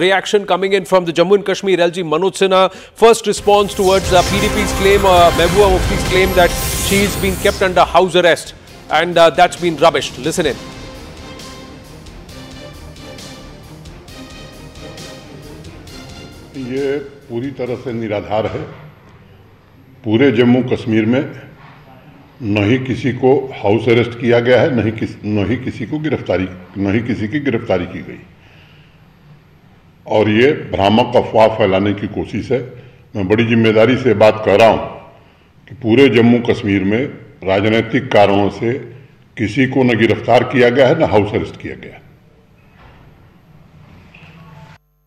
Reaction coming in from the Jammu and Kashmir LG Manoj Sinha. First response towards PDP's claim, Mehbooba Mufti's claim that she's been kept under house arrest and that's been rubbished. Listen in. ये पूरी तरह से निराधार है. पूरे जम्मू कश्मीर में नहीं किसी को हाउस अरेस्ट किया गया है, नहीं किसी की गिरफ्तारी की गई. और ये भ्रामक अफवाह फैलाने की कोशिश है. मैं बड़ी जिम्मेदारी से बात कर रहा हूँ कि पूरे जम्मू कश्मीर में राजनीतिक कारणों से किसी को न गिरफ्तार किया गया है, न हाउस अरेस्ट किया गया है.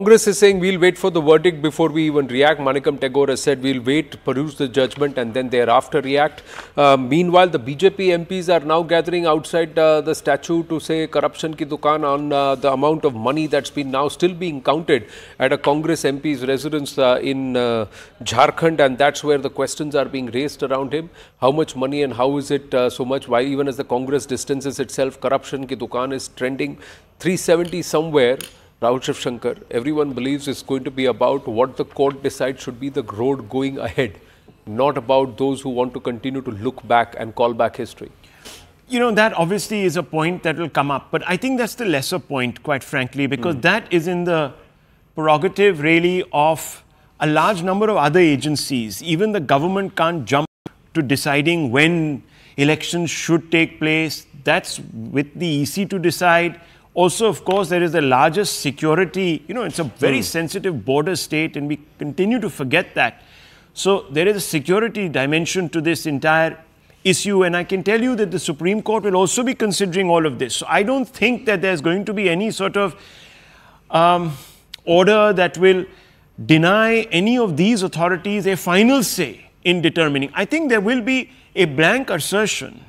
Congress is saying we'll wait for the verdict before we even react. Manikam Tagore has said we'll wait, produce the judgment and then thereafter react. Meanwhile, the BJP MPs are now gathering outside the statue to say corruption ki dukaan on the amount of money that's been now still being counted at a Congress MP's residence in Jharkhand, and that's where the questions are being raised around him. How much money and how is it so much? Why even as the Congress distances itself, corruption ki dukaan is trending 370 somewhere. Rahul Shankar, everyone believes it's going to be about what the court decides should be the road going ahead, not about those who want to continue to look back and call back history. You know, that obviously is a point that will come up, but I think that's the lesser point, quite frankly, because that is in the prerogative really of a large number of other agencies. Even the government can't jump to deciding when elections should take place. That's with the EC to decide. Also, of course, there is the largest security, you know, it's a very sensitive border state and we continue to forget that. So there is a security dimension to this entire issue, and I can tell you that the Supreme Court will also be considering all of this. So I don't think that there's going to be any sort of order that will deny any of these authorities a final say in determining. I think there will be a blank assertion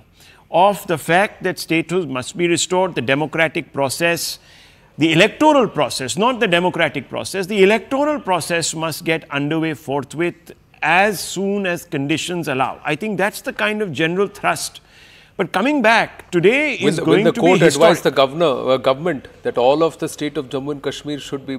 of the fact that statehood must be restored, the democratic process, the electoral process, not the democratic process, the electoral process must get underway forthwith as soon as conditions allow. I think that's the kind of general thrust. But coming back, today is going to be historic. When the court advised the government that all of the state of Jammu and Kashmir should be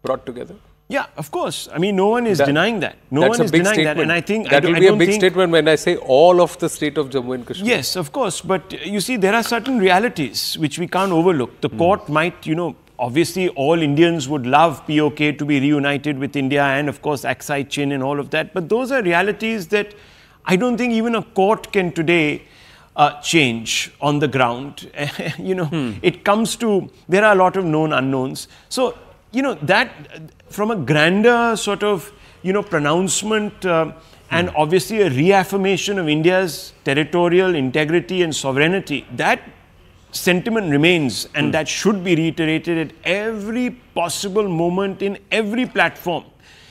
brought together? Yeah, of course. I mean, no one is denying that. No one is denying that. And I think that will be a big statement when I say all of the state of Jammu and Kashmir. Yes, of course. But you see, there are certain realities which we can't overlook. The court might, you know, obviously all Indians would love POK to be reunited with India and, of course, Aksai Chin and all of that. But those are realities that I don't think even a court can today change on the ground. You know, it comes to, there are a lot of known unknowns. So, you know, that from a grander sort of, you know, pronouncement and obviously a reaffirmation of India's territorial integrity and sovereignty, that sentiment remains and that should be reiterated at every possible moment in every platform.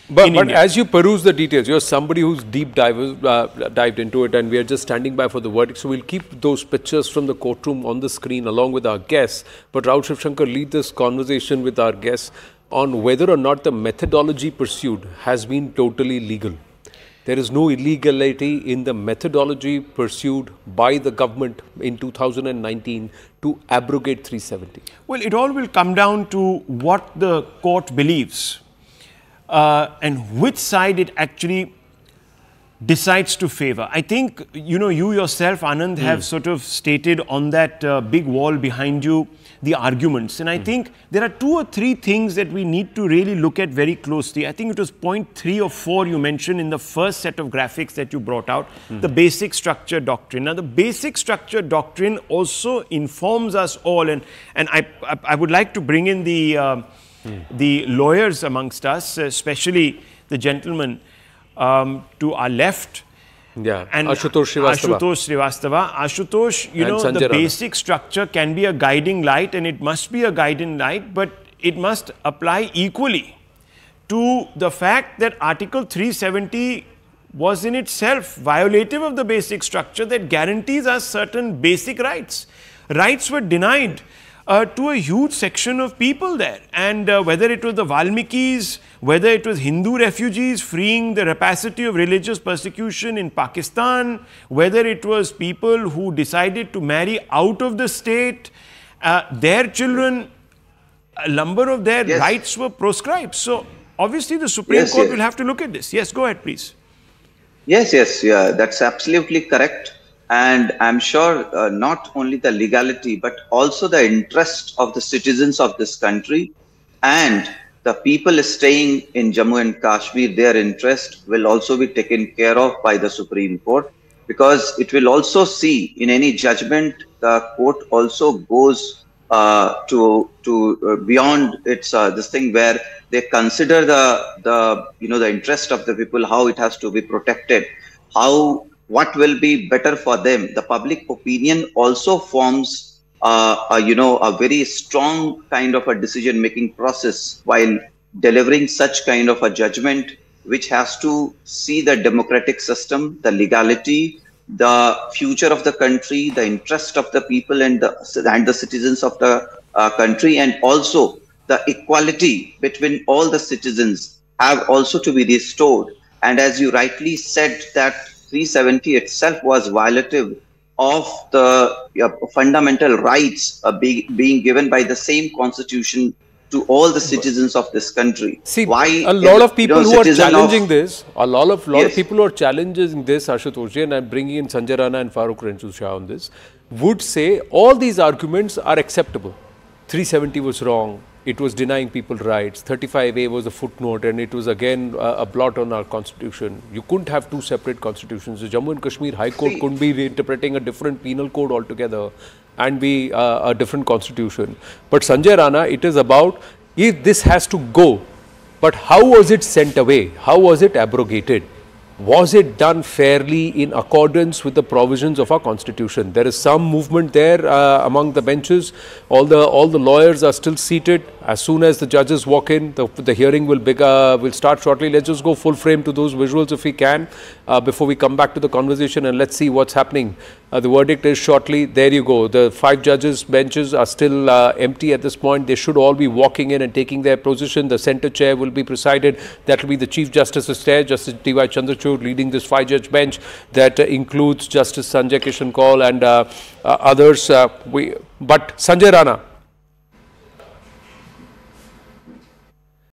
But as you peruse the details, you're somebody who's deep dived into it, and we are just standing by for the verdict. So we'll keep those pictures from the courtroom on the screen along with our guests. But Rahul Shankar, lead this conversation with our guests on whether or not the methodology pursued has been totally legal. There is no illegality in the methodology pursued by the government in 2019 to abrogate 370. Well, it all will come down to what the court believes and which side it actually decides to favor. I think, you know, you yourself, Anand, have sort of stated on that big wall behind you the arguments. And I think there are two or three things that we need to really look at very closely. I think it was point 3 or 4 you mentioned in the first set of graphics that you brought out, the basic structure doctrine. Now, the basic structure doctrine also informs us all. And I would like to bring in the lawyers amongst us, especially the gentleman to our left. Yeah, and Ashutosh Srivastava. You know, the basic structure can be a guiding light, and it must be a guiding light, but it must apply equally to the fact that Article 370 was in itself violative of the basic structure that guarantees us certain basic rights. Rights were denied to a huge section of people there. And whether it was the Valmikis, whether it was Hindu refugees freeing the rapacity of religious persecution in Pakistan, whether it was people who decided to marry out of the state, their children, a number of their rights were proscribed. So obviously the Supreme Court will have to look at this. Yes, go ahead, please. Yes, that's absolutely correct. And I'm sure not only the legality, but also the interest of the citizens of this country and the people staying in Jammu and Kashmir, their interest will also be taken care of by the Supreme Court, because it will also see in any judgment, the court also goes to beyond its this thing where they consider the interest of the people, how it has to be protected, how what will be better for them. The public opinion also forms a very strong kind of a decision making process while delivering such kind of a judgment, which has to see the democratic system, the legality, the future of the country, the interest of the people and the citizens of the country, and also the equality between all the citizens have also to be restored. And as you rightly said, that 370 itself was violative of the fundamental rights being given by the same constitution to all the citizens of this country. See, a lot of people who are challenging this, Ashutosh, and I'm bringing in Sanjay Rana and Faruk Renshul Shah on this, would say all these arguments are acceptable. 370 was wrong. It was denying people rights. 35A was a footnote, and it was again a blot on our constitution. You couldn't have two separate constitutions. The Jammu and Kashmir High Court couldn't be reinterpreting a different penal code altogether and be a different constitution. But Sanjay Rana, it is about if this has to go, but how was it sent away? How was it abrogated? Was it done fairly in accordance with the provisions of our constitution? There is some movement there among the benches. All the lawyers are still seated. As soon as the judges walk in, the hearing will start shortly. Let's just go full frame to those visuals if we can before we come back to the conversation, and let's see what's happening. The verdict is shortly. There you go. The 5 judges' benches are still empty at this point. They should all be walking in and taking their position. The center chair will be presided. That will be the Chief Justice's chair, Justice D.Y. Chandrachur, leading this 5-judge bench that includes Justice Sanjay Kishankal and others. But Sanjay Rana,